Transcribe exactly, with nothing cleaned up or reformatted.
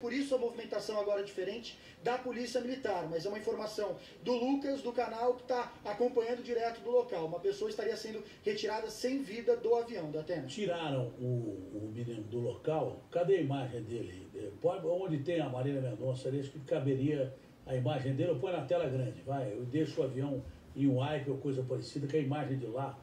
Por isso a movimentação agora é diferente da Polícia Militar, mas é uma informação do Lucas, do canal, que está acompanhando direto do local. Uma pessoa estaria sendo retirada sem vida do avião, Datena. Tiraram o, o menino do local, cadê a imagem dele? Pode, onde tem a Marília Mendonça, acho que caberia a imagem dele, eu ponho na tela grande, vai, eu deixo o avião em um hype ou coisa parecida, que a imagem de lá